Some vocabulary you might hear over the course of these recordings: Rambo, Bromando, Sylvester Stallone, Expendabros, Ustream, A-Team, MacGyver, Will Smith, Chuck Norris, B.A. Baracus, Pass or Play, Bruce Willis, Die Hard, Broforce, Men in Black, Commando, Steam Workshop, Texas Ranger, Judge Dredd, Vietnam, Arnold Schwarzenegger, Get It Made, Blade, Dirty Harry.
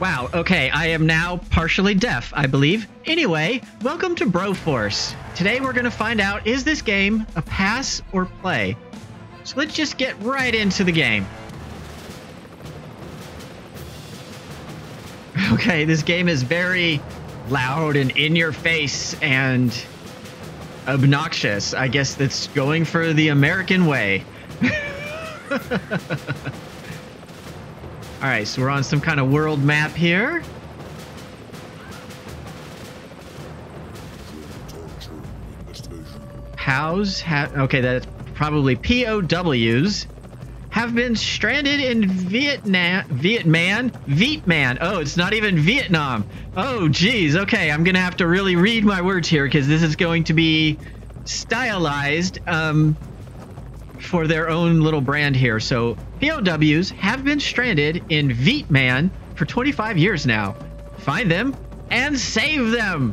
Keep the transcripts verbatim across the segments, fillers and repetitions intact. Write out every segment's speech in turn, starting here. Wow, okay, I am now partially deaf, I believe. Anyway, welcome to Broforce. Today we're gonna find out, is this game a pass or play? So let's just get right into the game. Okay, this game is very loud and in your face and obnoxious. I guess that's going for the American way. All right, so we're on some kind of world map here. Pows have, okay, that's probably P O Ws, have been stranded in Vietnam, Vietman, Vietman. Oh, it's not even Vietnam. Oh, geez, okay, I'm gonna have to really read my words here because this is going to be stylized um, for their own little brand here, so. P O Ws have been stranded in Vietnam for twenty-five years now. Find them and save them.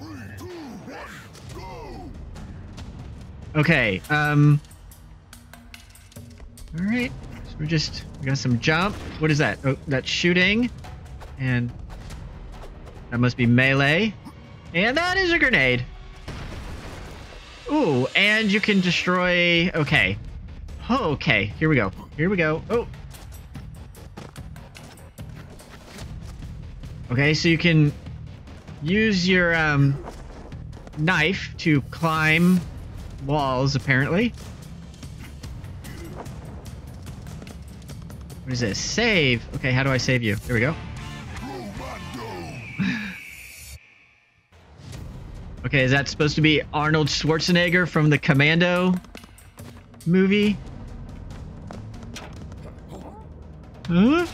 Three, two, one, go. Okay. Um. All right. So we're just we got some jump. What is that? Oh, that's shooting, and that must be melee, and that is a grenade. Ooh, and you can destroy... Okay. Oh, okay. Here we go. Here we go. Oh. Okay, so you can use your um, knife to climb walls, apparently. What is this? Save. Okay, how do I save you? Here we go. Okay, is that supposed to be Arnold Schwarzenegger from the Commando movie? Huh?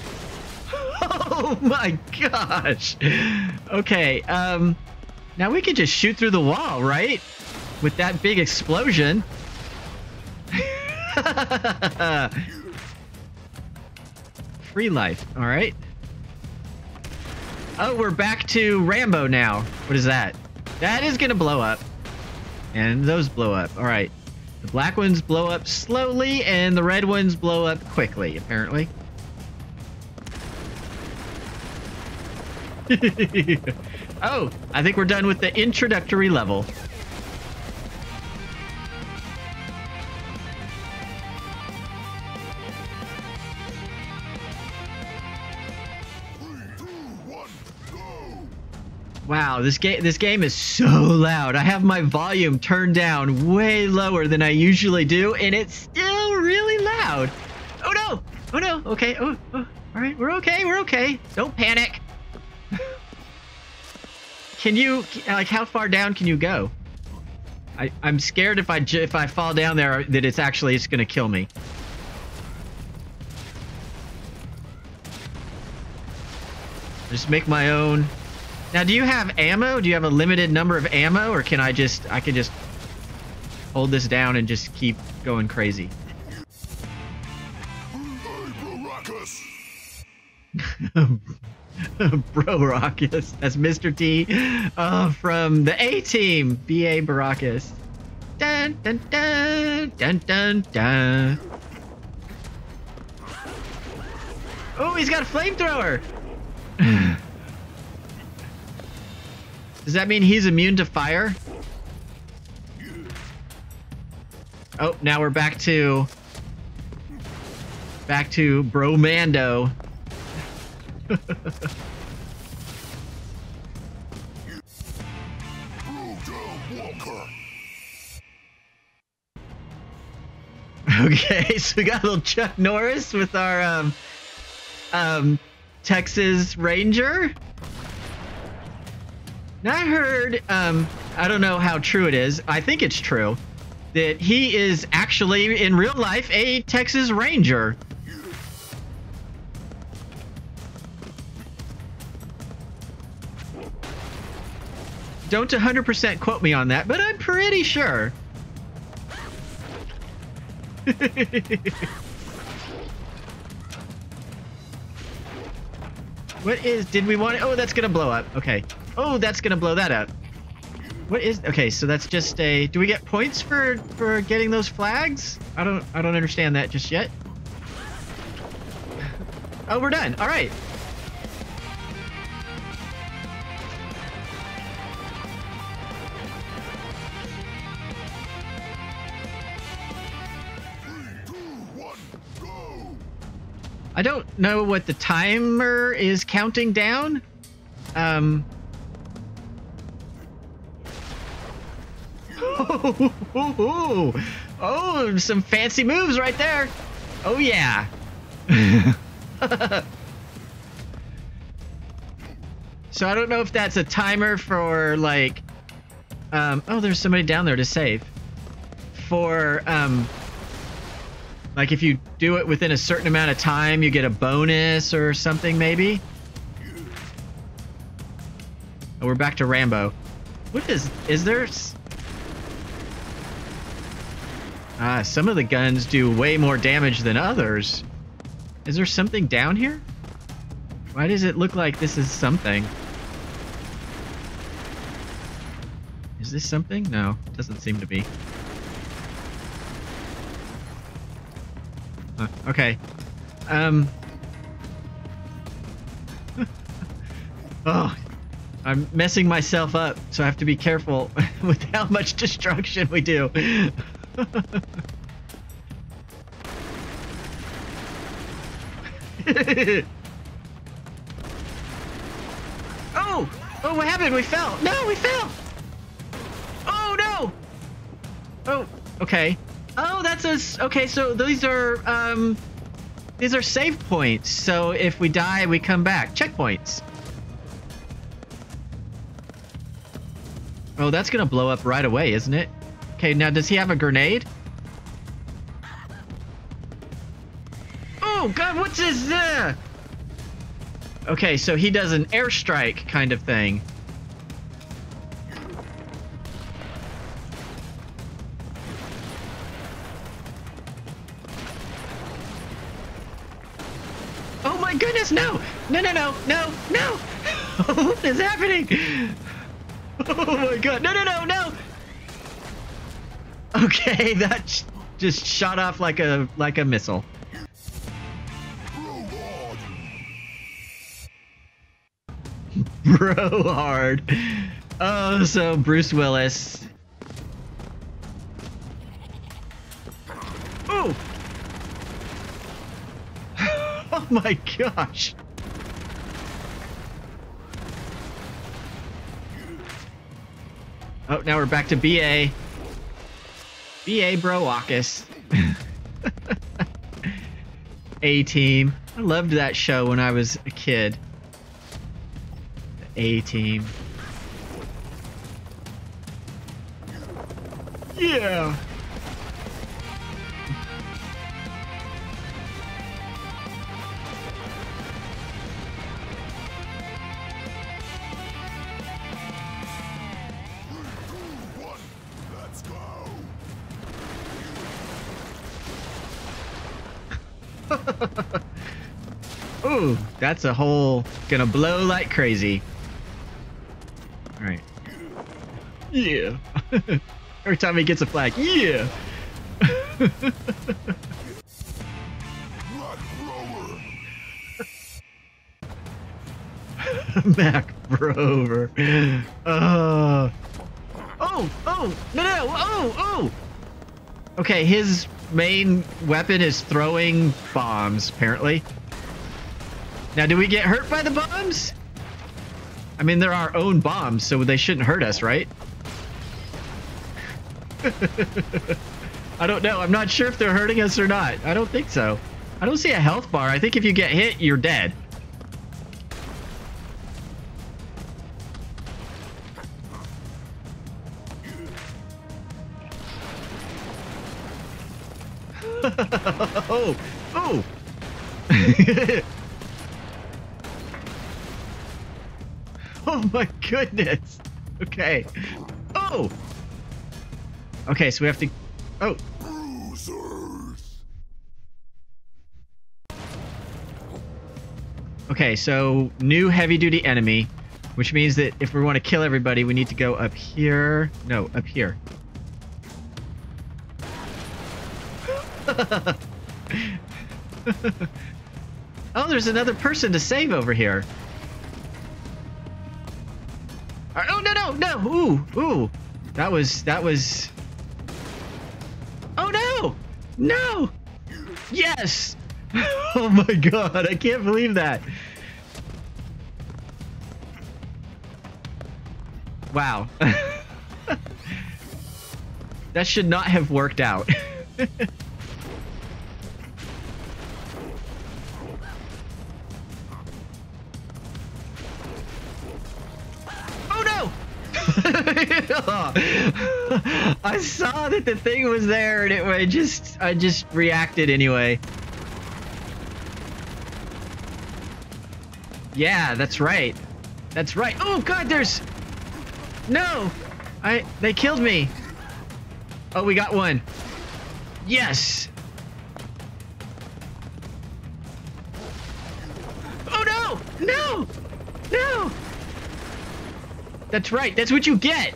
Oh my gosh! Okay, um... now we could just shoot through the wall, right? With that big explosion. Free life, alright. Oh, we're back to Rambo now. What is that? That is gonna blow up. And those blow up. Alright. The black ones blow up slowly, and the red ones blow up quickly, apparently. Oh, I think we're done with the introductory level. Wow, this game this game is so loud. I have my volume turned down way lower than I usually do, and it's still really loud. Oh no! Oh no! Okay. Oh, oh. All right, we're okay. We're okay. Don't panic. Can you like how far down can you go? I I'm scared if I if I fall down there that it's actually it's gonna kill me. Just make my own. Now, do you have ammo? Do you have a limited number of ammo, or can I just I can just hold this down and just keep going crazy? Broforce. That's Mister T uh, from the A-Team. B A. Baracus. Dun dun dun dun dun dun. Oh, he's got a flamethrower. Does that mean he's immune to fire? Oh, now we're back to... Back to Bromando. Okay, so we got a little Chuck Norris with our um, um, Texas Ranger. Now I heard, um, I don't know how true it is, I think it's true, that he is actually, in real life, a Texas Ranger. Don't one hundred percent quote me on that, but I'm pretty sure. What is, did we want, oh, that's gonna blow up. Okay. Oh, that's gonna blow that up. What is, okay, so that's just a, do we get points for, for getting those flags? I don't, I don't understand that just yet. Oh, we're done. All right. I don't know what the timer is counting down. Um. Oh, oh, oh, oh, some fancy moves right there. Oh, yeah. So I don't know if that's a timer for like. Um, oh, there's somebody down there to save. For. Um, Like if you do it within a certain amount of time, you get a bonus or something, maybe. Oh, we're back to Rambo. What is, is there? Ah, some of the guns do way more damage than others. Is there something down here? Why does it look like this is something? Is this something? No, it doesn't seem to be. Okay. Um. Oh, I'm messing myself up, so I have to be careful with how much destruction we do. Oh! Oh, what happened? We fell! No, we fell! Oh, no! Oh, okay. Oh, that's us. Okay, so these are um, these are save points. So if we die, we come back. Checkpoints. Oh, that's gonna blow up right away, isn't it? Okay, now does he have a grenade? Oh God, what's this? Uh? Okay, so he does an airstrike kind of thing. No, no, no, no, no, no. What is happening? Oh my God. No, no, no, no. Okay. That sh just shot off like a, like a missile. Bro hard. Oh, so Bruce Willis. Oh. Oh my gosh. Oh, now we're back to B A B A Baracus. A-Team. I loved that show when I was a kid. The A-Team. Yeah. Ooh, that's a hole. Gonna blow like crazy. All right. Yeah. Every time he gets a flag, yeah. Mac Rover. Uh, oh, oh, no, no, oh, oh. Okay, his main weapon is throwing bombs, apparently. Now, do we get hurt by the bombs? I mean, they're our own bombs, so they shouldn't hurt us, right? I don't know. I'm not sure if they're hurting us or not. I don't think so. I don't see a health bar. I think if you get hit, you're dead. Oh, oh. Oh my goodness. Okay. Oh. Okay, so we have to. Oh. Bruisers. Okay, so new heavy-duty enemy, which means that if we want to kill everybody, we need to go up here. No, up here. Oh, there's another person to save over here. Right, oh, no, no, no. Ooh, ooh. That was, that was. Oh, no. No. Yes. Oh, my God. I can't believe that. Wow. That should not have worked out. I saw that the thing was there, and it I just I just reacted anyway. Yeah, that's right. That's right. Oh God, there's no. I they killed me. Oh, we got one. Yes. Oh no! No! No! That's right. That's what you get.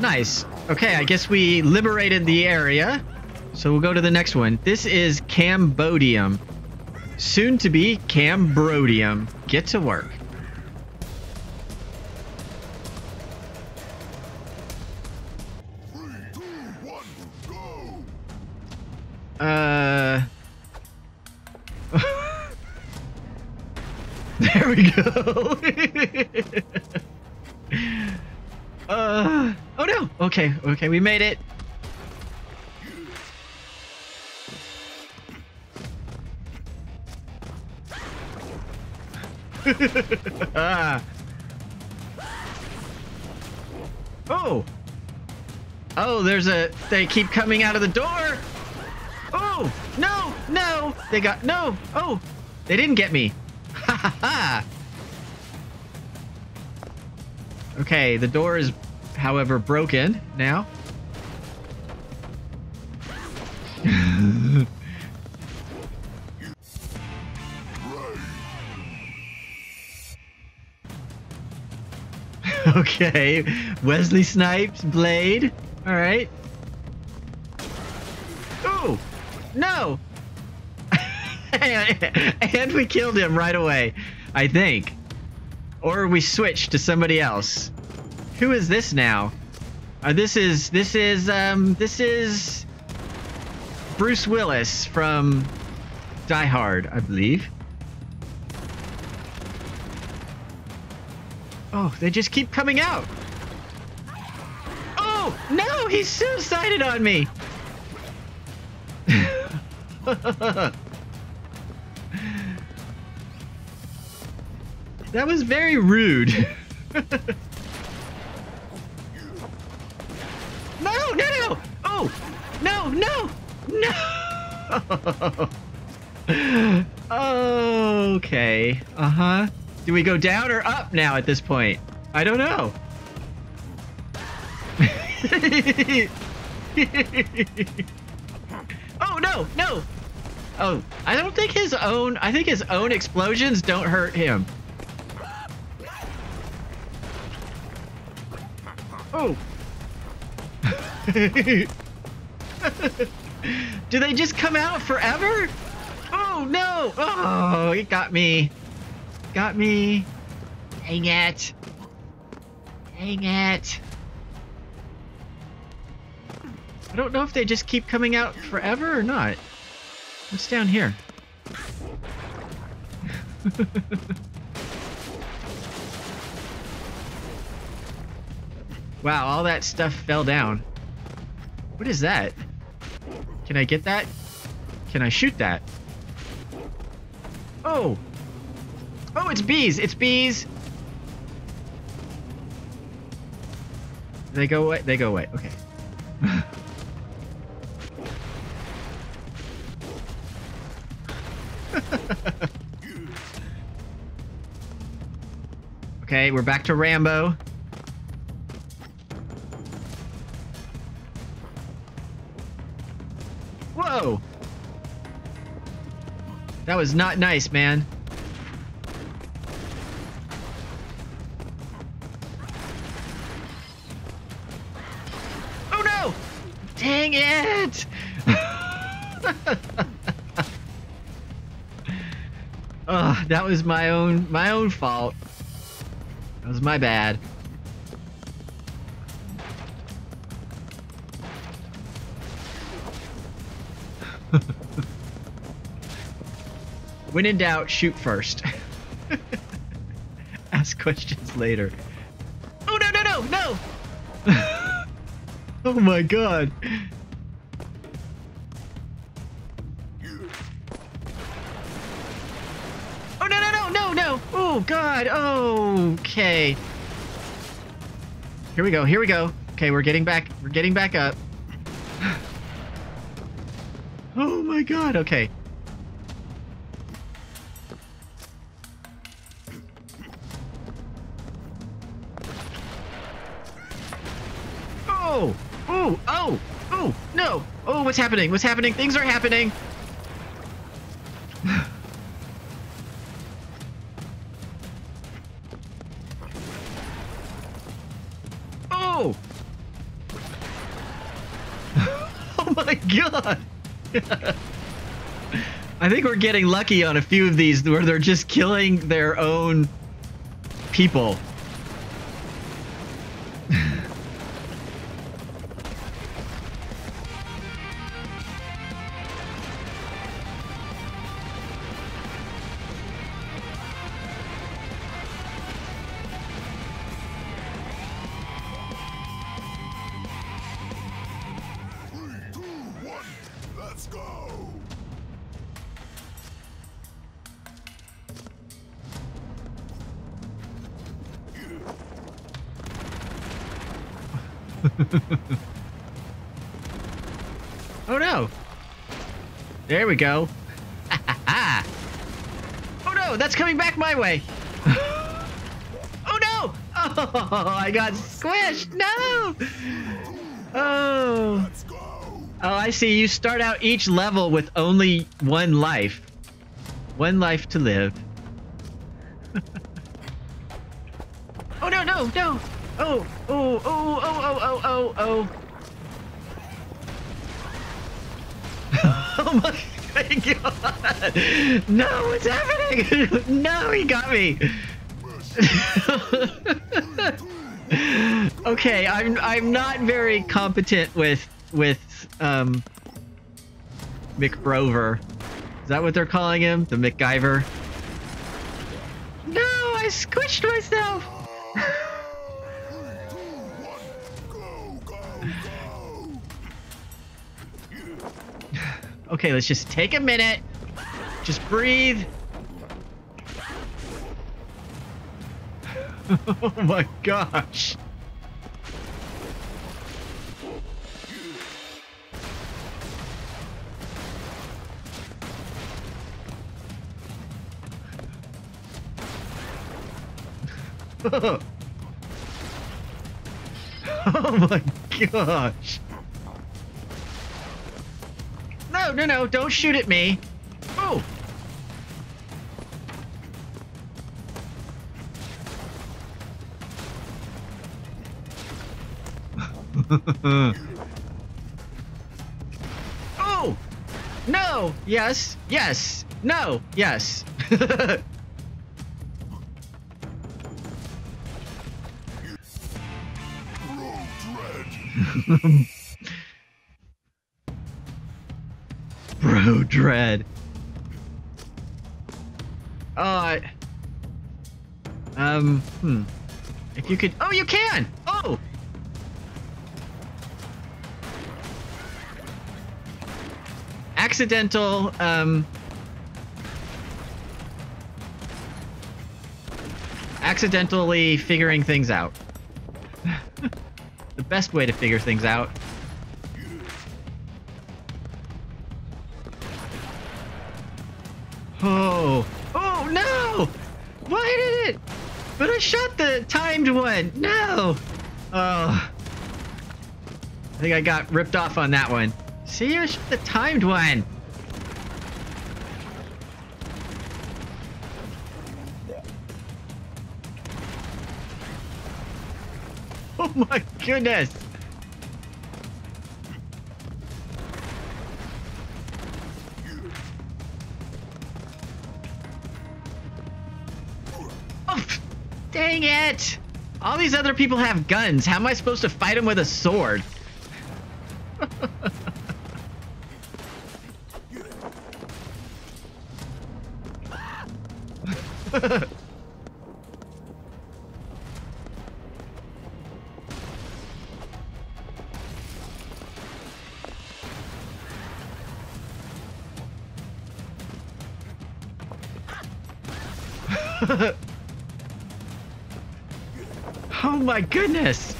Nice. Okay, I guess we liberated the area. So we'll go to the next one. This is Cambodium. Soon to be Cambrodium. Get to work. Three, two, one, go. Uh. There we go. uh. Oh no. Okay. Okay. We made it. ah. Oh! Oh, there's a... They keep coming out of the door! Oh! No! No! They got... No! Oh! They didn't get me! Ha ha ha! Okay, the door is, however, broken now. Okay, Wesley Snipes, Blade. All right. Oh, no. And we killed him right away, I think. Or we switched to somebody else. Who is this now? Uh, this is, this is, um, this is Bruce Willis from Die Hard, I believe. Oh, they just keep coming out. Oh, no, he suicided on me. That was very rude. No, no, no. Oh, no, no, no. Okay. Uh-huh. Do we go down or up now at this point? I don't know. Oh, no, no. Oh, I don't think his own... I think his own explosions don't hurt him. Oh. Do they just come out forever? Oh, no. Oh, it got me. Got me. Dang it. Dang it. I don't know if they just keep coming out forever or not. What's down here? Wow, all that stuff fell down. What is that? Can I get that? Can I shoot that? Oh! Oh, it's bees! It's bees! they go away? They go away. Okay. Okay, we're back to Rambo. Whoa! That was not nice, man. Oh no! Dang it! Ugh, that was my own my own fault. That was my bad. When in doubt, shoot first. Ask questions later. Oh no no no no! Oh my god! Oh no no no no no! Oh god! Okay. Here we go. Here we go. Okay, we're getting back. We're getting back up. Oh my god! Okay. Oh! Oh! Oh! Oh! No! Oh! What's happening? What's happening? Things are happening. Oh! Oh my god! I think we're getting lucky on a few of these where they're just killing their own people. Oh no! There we go. Oh no, that's coming back my way. Oh no! Oh, I got squished. No! Oh. Oh, I see. You start out each level with only one life. One life to live. Oh no, no, no! Oh, oh, oh, oh, oh, oh, oh, oh. Oh my god. No, what's happening? No, he got me. Okay, I'm I'm not very competent with with um MacBrover. Is that what they're calling him? The MacGyver? No, I squished myself. Okay, let's just take a minute. Just breathe. Oh my gosh. Oh my gosh. No, no, no, don't shoot at me. Oh. Oh. No. Yes. Yes. No. Yes. Bro Dredd. Oh, I, um, hmm. If you could, oh, you can. Oh. Accidental. Um. Accidentally figuring things out. the best way to figure things out. Oh, oh no! Why did it? But I shot the timed one. No. Oh, I think I got ripped off on that one. See, I shot the timed one. Oh my goodness! Oh, dang it! All these other people have guns. How am I supposed to fight them with a sword? Oh my goodness!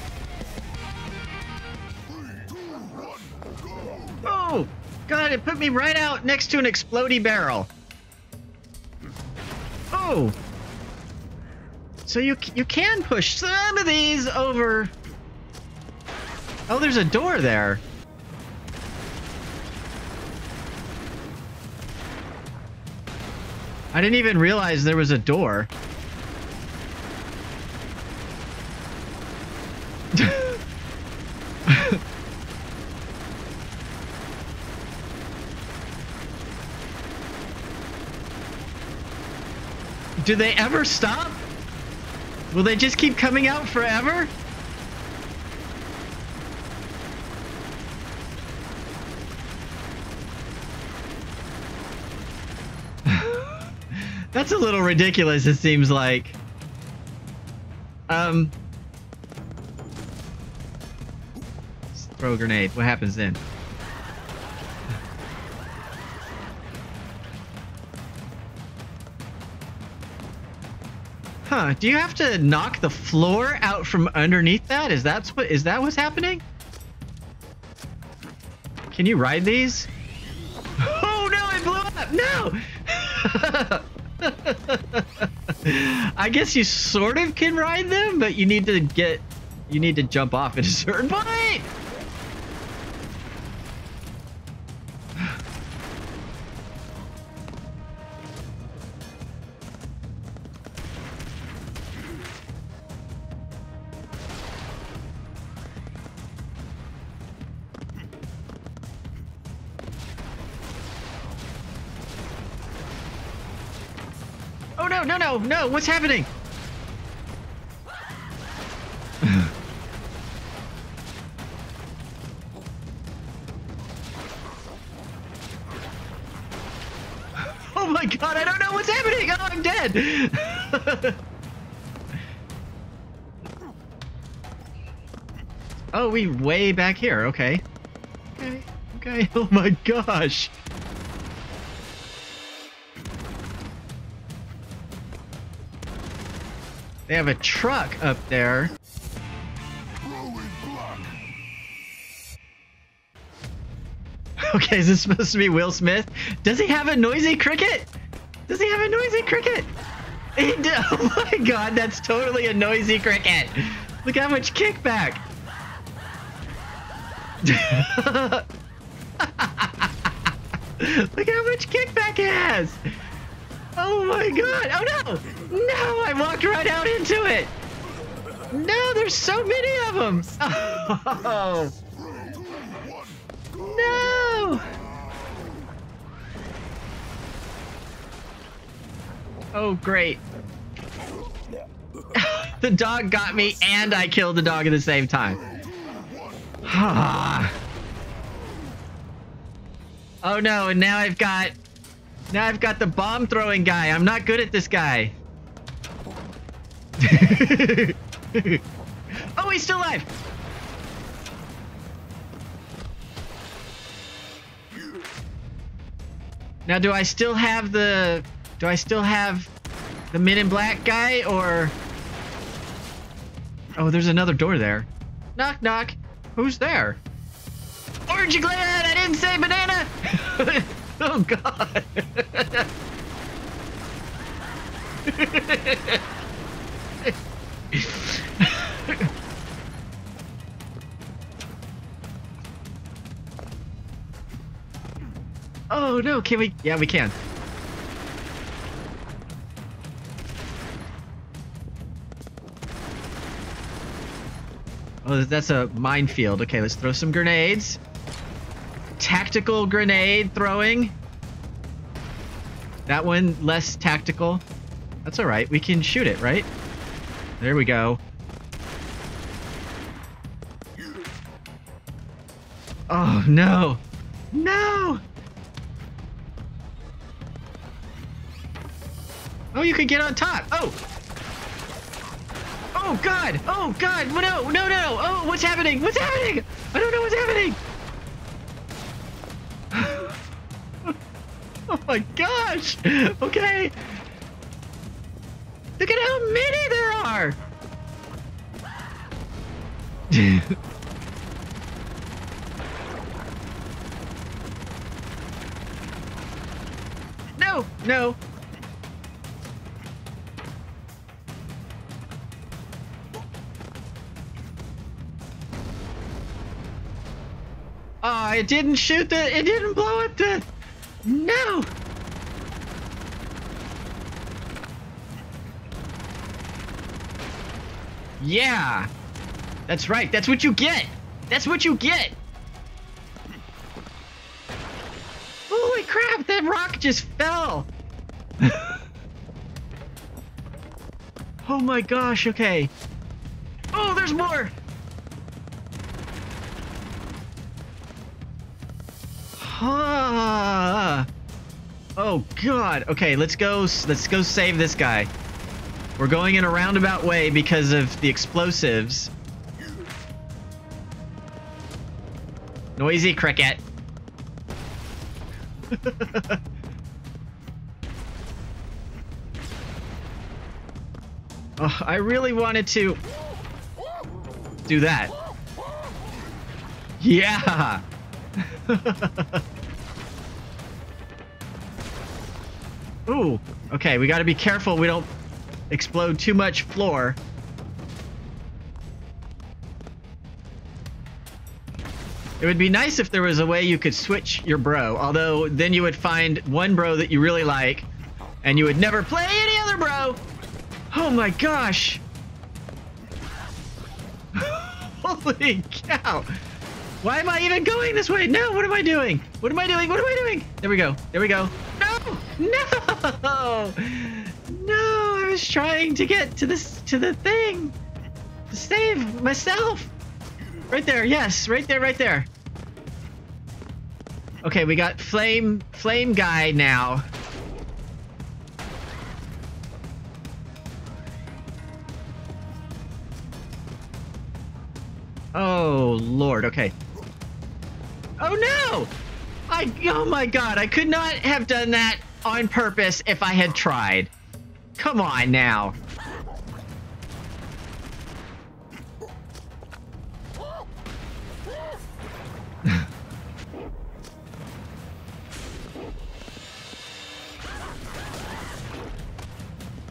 Oh god, it put me right out next to an explodey barrel. Oh, so you you can push some of these over. Oh, there's a door there. I didn't even realize there was a door. Do they ever stop? Will they just keep coming out forever? That's a little ridiculous, it seems like. Um. Let's throw a grenade. What happens then? Huh, do you have to knock the floor out from underneath that? Is that what is that what's happening? Can you ride these? Oh no, it blew up! No! I guess you sort of can ride them, but you need to get you need to jump off at a certain point. No, no, no, what's happening? Oh my god, I don't know what's happening! Oh, I'm dead! Oh, we way back here, okay. Okay, okay, oh my gosh. They have a truck up there. Okay, is this supposed to be Will Smith? Does he have a noisy cricket? Does he have a noisy cricket? He do- oh my god, that's totally a noisy cricket. Look how much kickback. Look how much kickback it has. Oh my god! Oh no! No! I walked right out into it! No! There's so many of them! Oh. No! Oh great. The dog got me and I killed the dog at the same time. Oh no, and now I've got... Now I've got the bomb throwing guy. I'm not good at this guy. Oh, he's still alive. Now, do I still have the do I still have the Men in Black guy or... Oh, there's another door there. Knock, knock. Who's there? Orangey glad I didn't say banana! Oh god! Oh no, can we? Yeah, we can. Oh, that's a minefield. Okay, let's throw some grenades. Tactical grenade throwing. That one less tactical. That's all right. We can shoot it, right? There we go. Oh, no. No! Oh, you can get on top. Oh! Oh, God! Oh, God! No, no, no! Oh, what's happening? What's happening? I don't know what's happening! Oh, my gosh! Okay! Look at how many there are! No! No! Oh, it didn't shoot the- it didn't blow up the- No! Yeah! That's right, that's what you get! That's what you get! Holy crap, that rock just fell! Oh my gosh, okay. Oh, there's more! Huh. Oh god, okay, let's go, let's go save this guy. We're going in a roundabout way because of the explosives. Noisy cricket. Oh, I really wanted to do that. Yeah. Ooh. Okay, we got to be careful we don't explode too much floor. It would be nice if there was a way you could switch your bro, although then you would find one bro that you really like and you would never play any other bro. Oh my gosh. Holy cow. Why am I even going this way? No, what am I doing? What am I doing? What am I doing? There we go. There we go. No! No! No! Was trying to get to this to the thing to save myself right there. Yes, right there, right there. Okay, we got flame flame guy now. Oh Lord. Okay. Oh no, I oh my god, I could not have done that on purpose if I had tried. Come on now.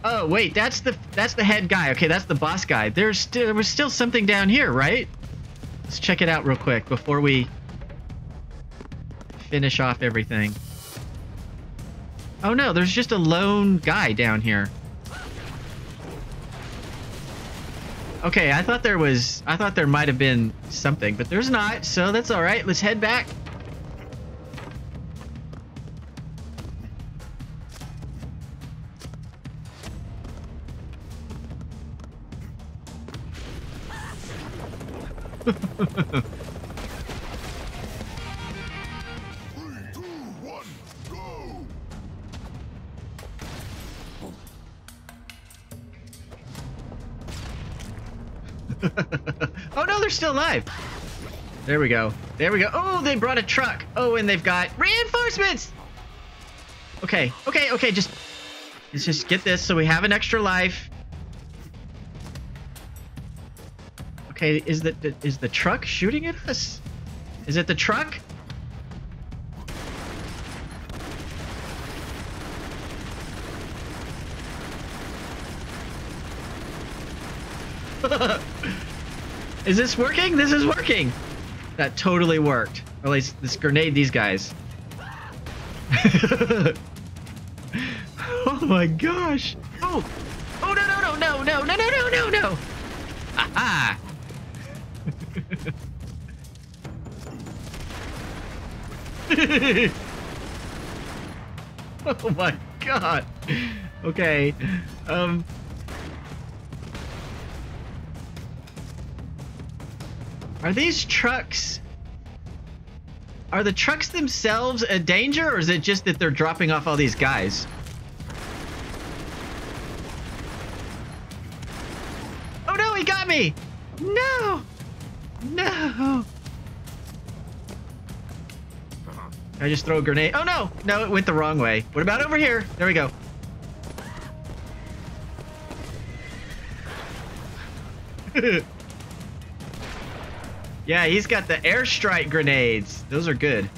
Oh wait, that's the that's the head guy. Okay, that's the boss guy. There's there was still something down here, right? Let's check it out real quick before we finish off everything. Oh no, there's just a lone guy down here. Okay, I thought there was... I thought there might have been something, but there's not, so that's alright. Let's head back. Oh no, they're still alive. There we go. There we go. Oh, they brought a truck. Oh, and they've got reinforcements. Okay. Okay. Okay. Just let's just get this so we have an extra life. Okay, is the, the is the truck shooting at us? Is it the truck? Is this working? This is working. That totally worked. Or at least this grenade, these guys. Oh my gosh. Oh. Oh no no no no no no no no no no. Aha. Oh my god. Okay. Um Are these trucks, are the trucks themselves a danger, or is it just that they're dropping off all these guys? Oh no, he got me! No! No! Can I just throw a grenade? Oh no! No, it went the wrong way. What about over here? There we go. Yeah, he's got the airstrike grenades. Those are good.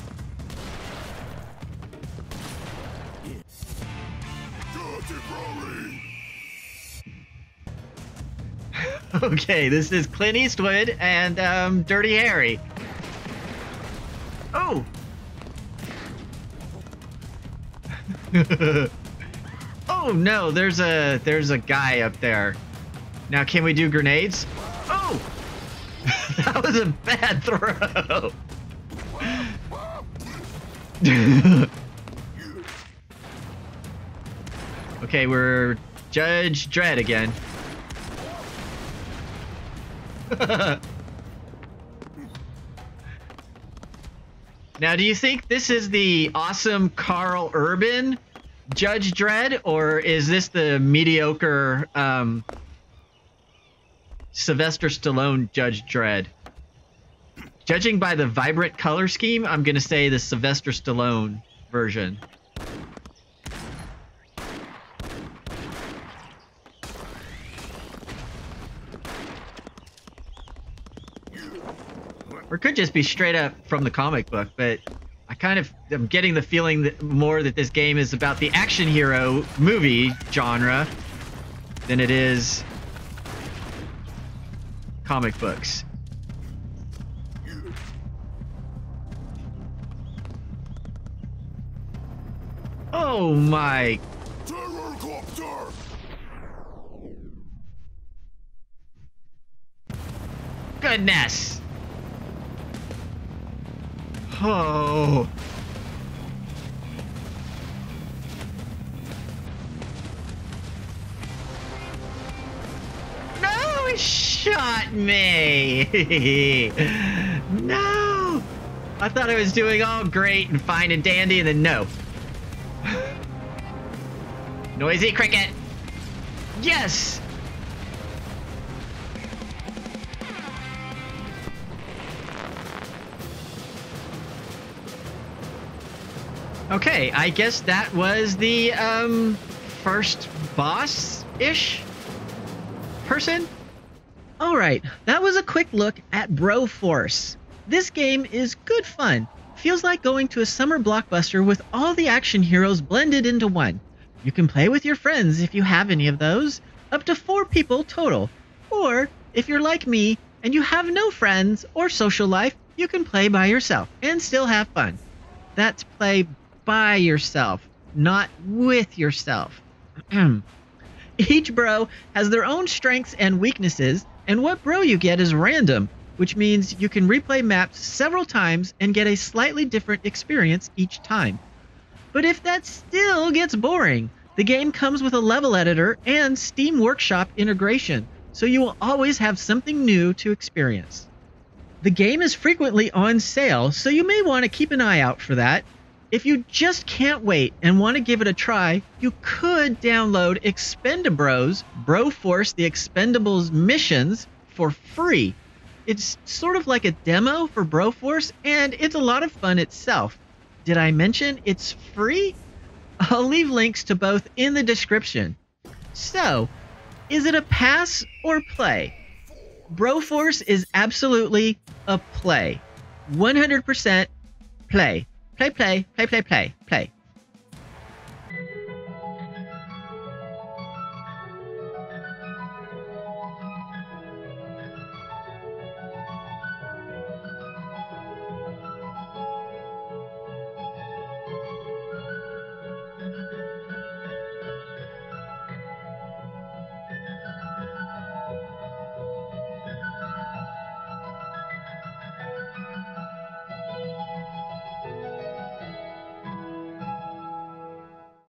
Okay, this is Clint Eastwood and um, Dirty Harry. Oh! Oh no, there's a there's a guy up there. Now, can we do grenades? Oh! That was a bad throw. Okay, we're Judge Dredd again. Now, do you think this is the awesome Karl Urban Judge Dredd, or is this the mediocre um, Sylvester Stallone Judge Dredd? Judging by the vibrant color scheme, I'm going to say the Sylvester Stallone version. Or could just be straight up from the comic book, but I kind of am getting the feeling that more that this game is about the action hero movie genre than it is comic books. Oh my! Goodness! Oh! No! He shot me! No! I thought I was doing all great and fine and dandy, and then no. Noisy cricket. Yes. Okay, I guess that was the um first boss-ish person. All right, that was a quick look at Broforce. This game is good fun. Feels like going to a summer blockbuster with all the action heroes blended into one. You can play with your friends if you have any of those, up to four people total. Or, if you're like me and you have no friends or social life, you can play by yourself and still have fun. That's play by yourself, not with yourself. Each bro has their own strengths and weaknesses, and what bro you get is random, which means you can replay maps several times and get a slightly different experience each time. But if that still gets boring, the game comes with a level editor and Steam Workshop integration, so you will always have something new to experience. The game is frequently on sale, so you may want to keep an eye out for that. If you just can't wait and want to give it a try, you could download Expendabros, Broforce the Expendables missions for free. It's sort of like a demo for Broforce, and it's a lot of fun itself. Did I mention it's free? I'll leave links to both in the description. So, is it a pass or play? Broforce is absolutely a play. one hundred percent play. Play, play, play, play, play, play.